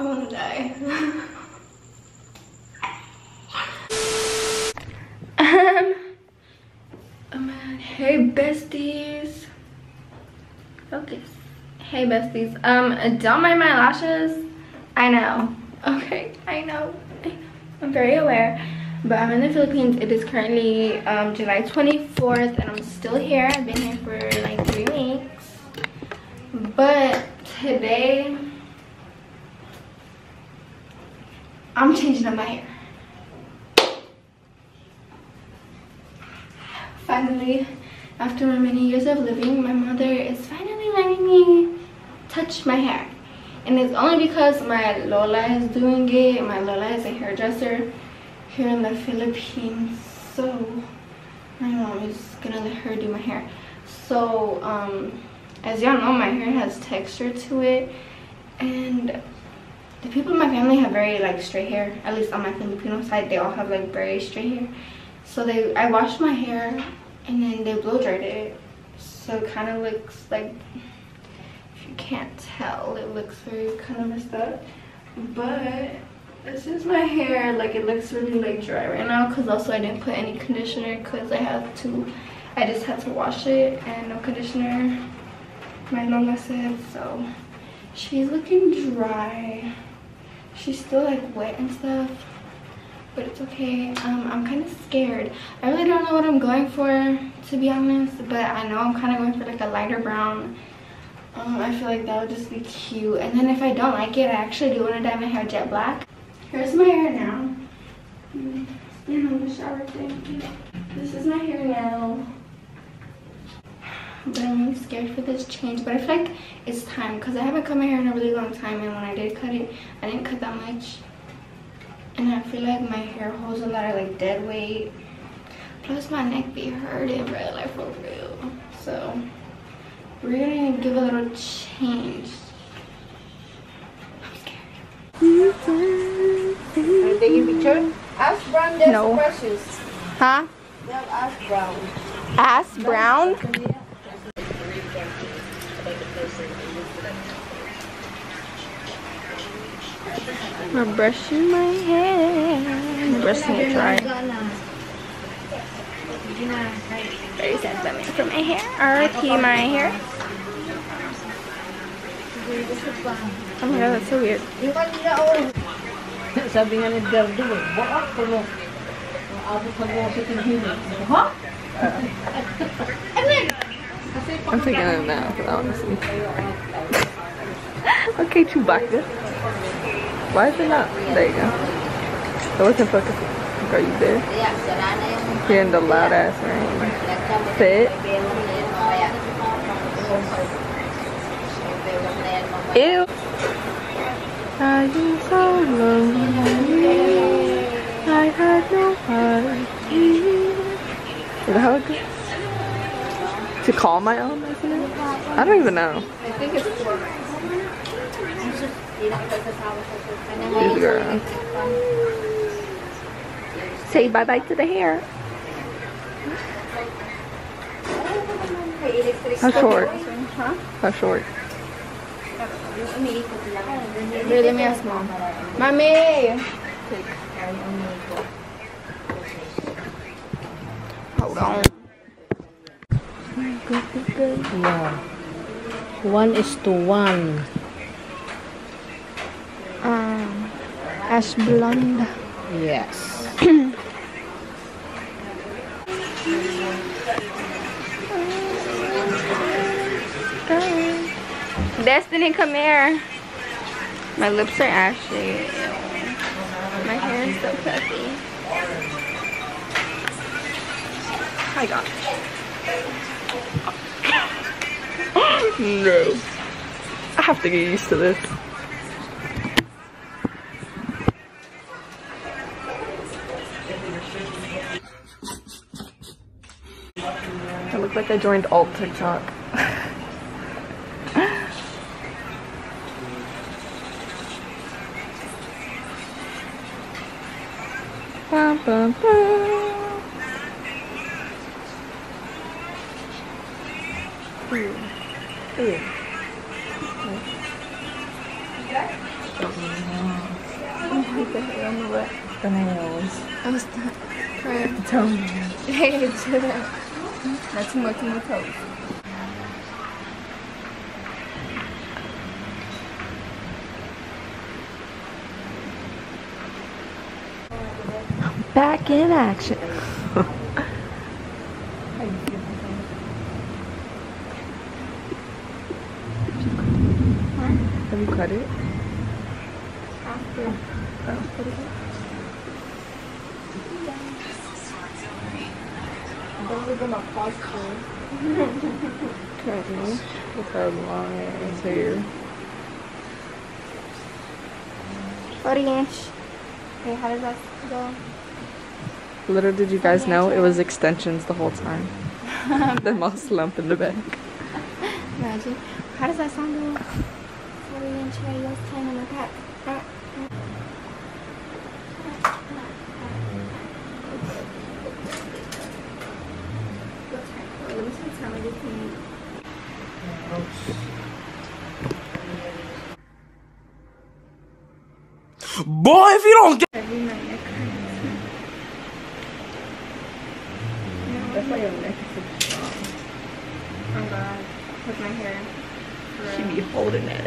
I want to die. Oh man. Hey besties. Focus. Hey besties. Don't mind my lashes. I know. Okay, I know. I'm very aware. But I'm in the Philippines. It is currently July 24th and I'm still here. I've been here for like 3 weeks. But today I'm changing up my hair. Finally, after many years of living, my mother is finally letting me touch my hair. And it's only because my Lola is doing it. My Lola is a hairdresser here in the Philippines. So my mom is gonna let her do my hair. So as y'all know, my hair has texture to it, and the people in my family have very like straight hair. At least on my Filipino side, they all have like very straight hair. So I washed my hair and then they blow dried it. So it kind of looks like, if you can't tell, it looks very kind of messed up. But this is my hair. Like it looks really like dry right now because also I didn't put any conditioner because I just had to wash it and no conditioner. My Lola said so. She's looking dry. She's still like wet and stuff, but it's okay. I'm kind of scared. I really don't know what I'm going for, to be honest, but I know I'm kind of going for like a lighter brown. I feel like that would just be cute. And then if I don't like it, I actually do want to dye my hair jet black. Here's my hair now. Stand on the shower thing. This is my hair now. But I'm really scared for this change, but I feel like it's time because I haven't cut my hair in a really long time, and when I did cut it, I didn't cut that much. And I feel like my hair holds a lot of like dead weight. Plus my neck be hurting, bro, like for real. So we're gonna give a little change. I'm scared. Are they taking picture? Ask Brown does no. Questions. Huh? No, ask Brown. Ask Brown? Yeah. I'm brushing my hair. I'm brushing it dry. 30 cents for my hair. RIP my hair. Oh my god, that's so weird. I'm taking it now because I want to see. Okay, Chewbacca. Why is it not? There you go. It wasn't focused. Are you there? Hearing the loud ass rain. Sit. Ew. Are you so lonely? I had no heart. Is that how it goes? To call my own? I don't even know. I think it's girl. Say bye bye to the hair. How short? Huh? How short? Really, me as mom. Mommy! Hold on. Yeah. 1:1. Ash blonde. Yes. Destiny, come here. My lips are ashy. My hair is so puffy. I got it. No. I have to get used to this. I look like I joined alt TikTok. Bum, bum, bum. Ooh. Ooh. The nails. I'm stuck. Crying. The toes. Hey, chill out. Not too much on my toes. Back in action. Have you cut it? After. Oh. Oh. Gonna pause currently with her long ass hair. 40 inch. Wait, how does that go? Little did you guys know it was extensions the whole time. The moss lump in the back. Imagine. How does that sound go? 40 inch hair last time in the back. Boy, if you don't get that's why your neck is so strong. Oh god, with my hair. She be holding that up.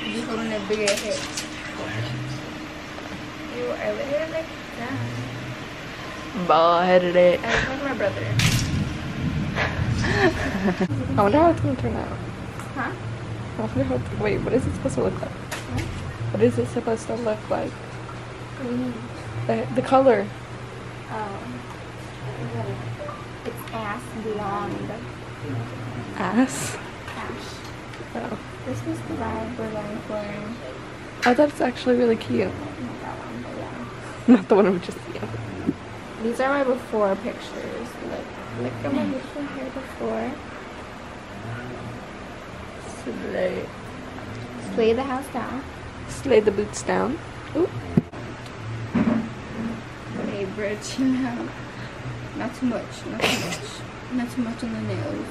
She be holding that big ass head. You are literally like that. Bald headed it. I look like my brother. I wonder how it's gonna turn out. Huh? I wonder how it's, wait, what is it supposed to look like? What is it supposed to look like? Green. The color. Oh. It's ass blonde. Ass? Ash. Oh. This was the vibe we're going for. I thought it's actually really cute. Not that one, but yeah. Not the one we just seen. These are my before pictures. Look at my beautiful hair before. Slay. Slay the house down. Lay the boots down. Ooh. Hey, Bridge, you know. Not too much. Not too much. Not too much on the nails.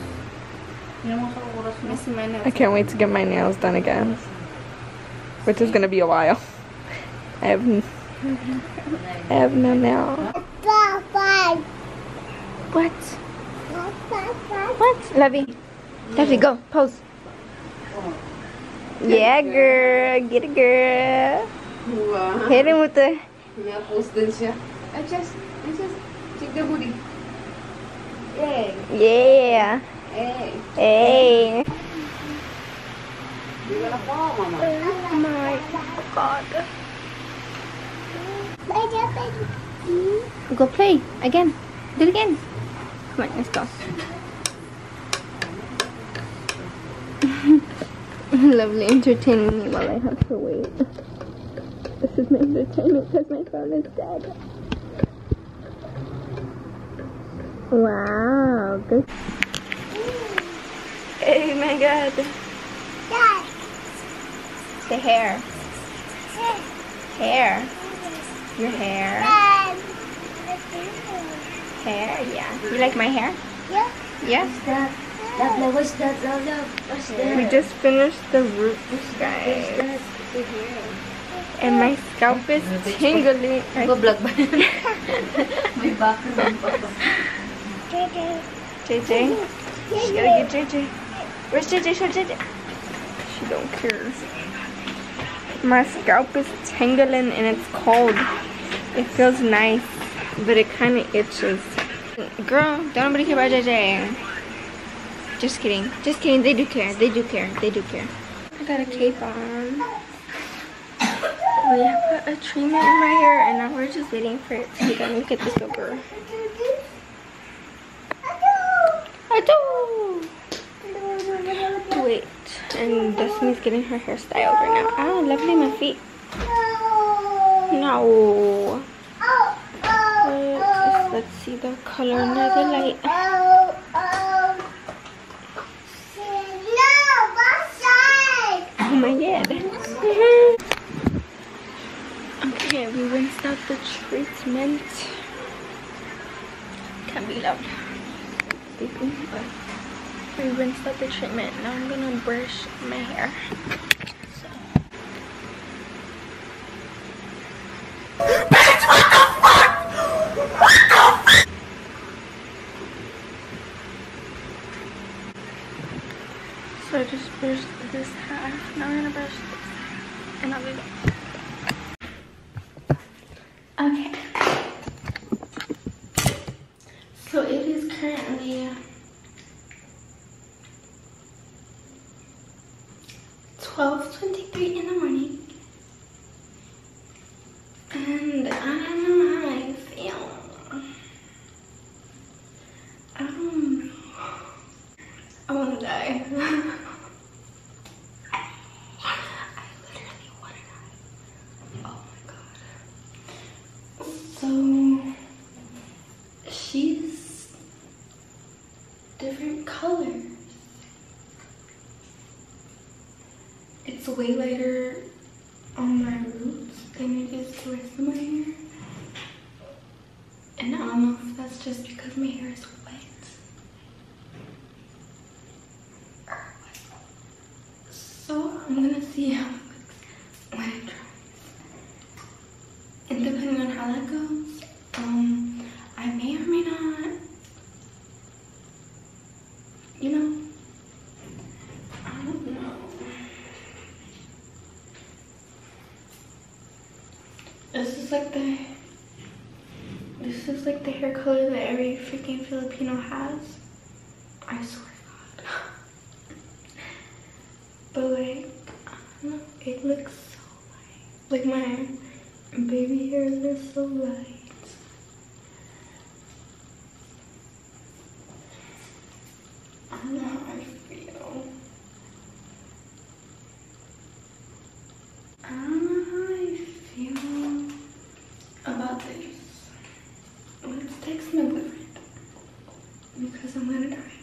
You know what? Missing my nails. I can't wait to get my nails done again. Which is gonna be a while. I have no nails. What? What? Lovey. Lovey, go. Pose. Yeah, girl. Get it, girl. Wow. Hit him with the... Yeah, I just take the booty. Hey. Yeah. Hey. Hey. You're gonna fall, mama. Oh my god. Go play. Again. Do it again. Come on, let's go. Lovely entertaining me while I have to wait. This is my entertainment because my phone is dead. Wow. This oh my god. Dad. The hair. Hair. Your hair. Dad. Hair, yeah. You like my hair? Yeah. Yes. Yeah. What's that? What's that? We just finished the roots, guys. And my scalp is tingling. Go block button. JJ. She gotta get JJ. Where's JJ? Show JJ. She don't care. My scalp is tingling and it's cold. It feels nice, but it kind of itches. Girl, don't nobody care about JJ. Just kidding. Just kidding. They do care. They do care. They do care. I got a cape on. We have a treatment in my hair and now we're just waiting for it to be done. Look at this little girl. I do. Wait. And Destiny's getting her hair styled right now. Ah, lovely, my feet. No. Let's see the color under the light. Oh my god. Okay, we rinsed out the treatment. Can't be loud. We rinsed out the treatment. Now I'm gonna brush my hair. So, dry. Now we're gonna brush this and I'll be back. Okay. So it is currently 12:23 in the morning. And I'm in my film. I don't know. I wanna die. I literally wanna die. Oh my god. So she's different colors. It's way lighter on my roots than it is the rest of my hair. And I don't know if that's just because my hair is wet. So I'm gonna see how it looks when it dries. And depending on how that goes, I may or may not, you know, this is like the hair color that every freaking Filipino has. I swear to God. But like, I don't know, it looks so light. Like my baby hair is so light. I don't know how I feel. I don't know how I feel about this. Let's text my boyfriend because I'm gonna die.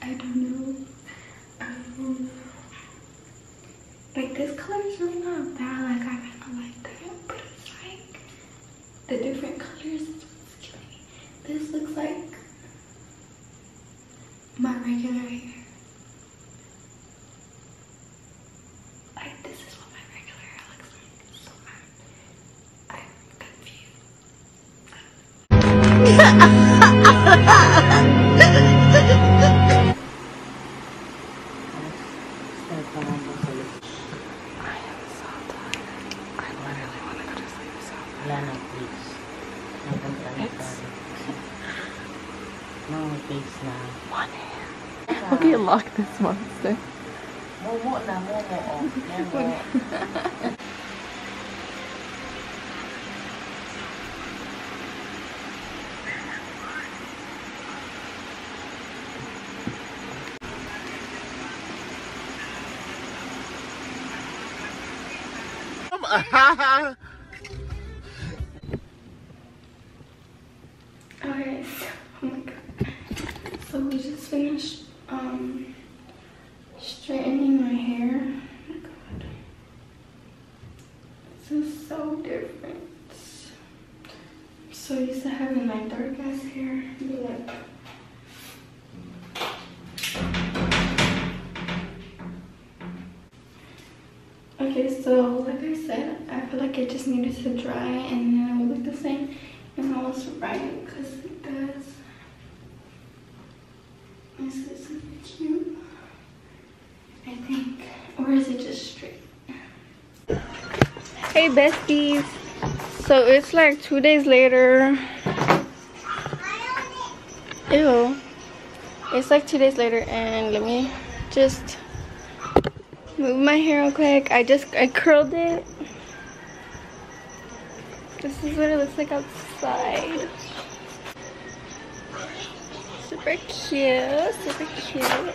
I don't know. Like this color is really not bad. Like I kinda like that, but it's like the different colors is what's killing me. This looks like my regular hair. Like this is what my regular hair looks like. So I'm confused. Lana, please. No, please now. One hand. Okay, lock this monster. More. Okay, so, oh my god. So we just finished straightening my hair. Oh my god. This is so different. I'm so used to having like dark ass hair. Yeah. Okay, so like I said, I feel like it just needed to dry and then it would look the same. It's almost right because it does. This is cute, I think. Or is it just straight? Hey besties. So it's like 2 days later. Ew. It's like 2 days later and let me just move my hair real quick. I curled it. This is what it looks like outside. Super cute, super cute.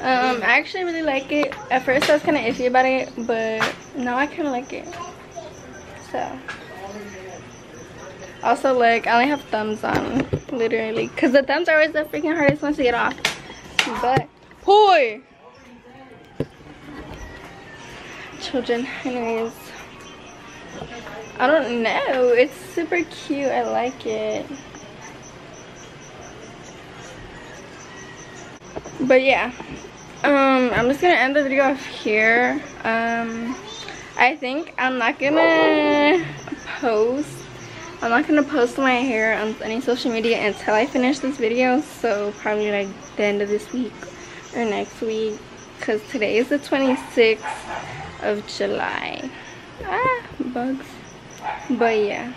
I actually really like it. At first I was kind of iffy about it, but now I kind of like it. So. Also, like, I only have thumbs on, literally. Because the thumbs are always the freaking hardest ones to get off. But, boy! Children, anyways. I don't know, it's super cute. I like it. But yeah, I'm just gonna end the video off here. I think I'm not gonna post my hair on any social media until I finish this video, so probably like the end of this week or next week, because today is the 26th of July. Ah, bugs. But yeah,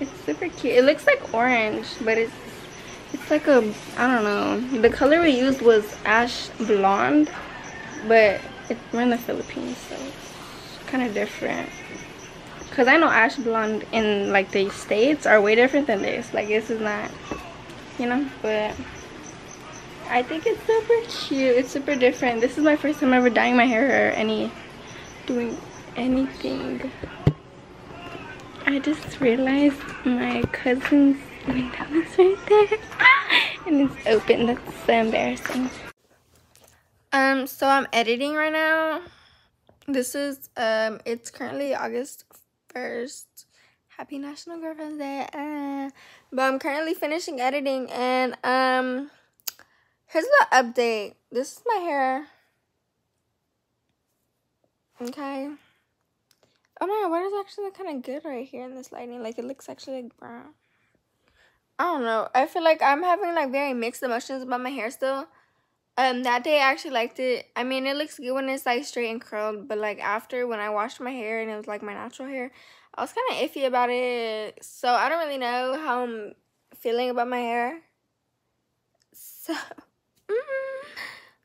it's super cute. It looks like orange, but it's like a, I don't know, the color we used was ash blonde, but we're in the Philippines, so it's kind of different, because I know ash blonde in like the States are way different than this. Like, this is not, you know, but I think it's super cute. It's super different. This is my first time ever dyeing my hair or doing anything. I just realized my cousin's window is right there and it's open. That's so embarrassing. So I'm editing right now. This is it's currently August 1st. Happy National Girlfriend's Day. But I'm currently finishing editing, and here's the update. This is my hair. Okay. Oh my god, water's actually look kind of good right here in this lighting. Like, it looks actually like brown. I don't know. I feel like I'm having like very mixed emotions about my hair still. That day I actually liked it. I mean, it looks good when it's like straight and curled, but like after, when I washed my hair and it was like my natural hair, I was kind of iffy about it. So I don't really know how I'm feeling about my hair. So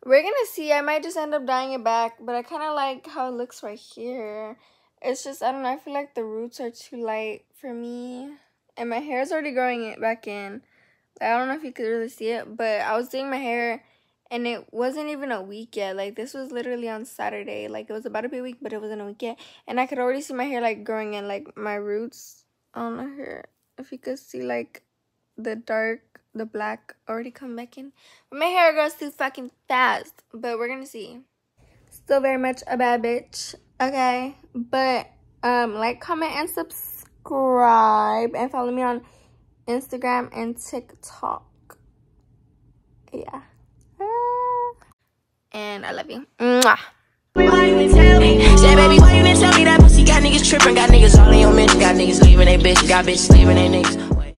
we're gonna see. I might just end up dyeing it back, but I kind of like how it looks right here. It's just, I don't know, I feel like the roots are too light for me. And my hair is already growing it back in. I don't know if you could really see it, but I was doing my hair and it wasn't even a week yet. Like, this was literally on Saturday. Like, it was about to be a week, but it wasn't a week yet. And I could already see my hair, like, growing in, like, my roots. I don't know here if you could see, like, the black already come back in. But my hair grows too fucking fast. But we're gonna see. Still very much a bad bitch. Okay, but like, comment, and subscribe, and follow me on Instagram and TikTok. Yeah, and I love you. Mwah. Why you been tell me? Say, baby, why you been tell me that pussy got niggas tripping, got niggas all in your mention, got niggas leaving they bitch, got bitches leaving they niggas.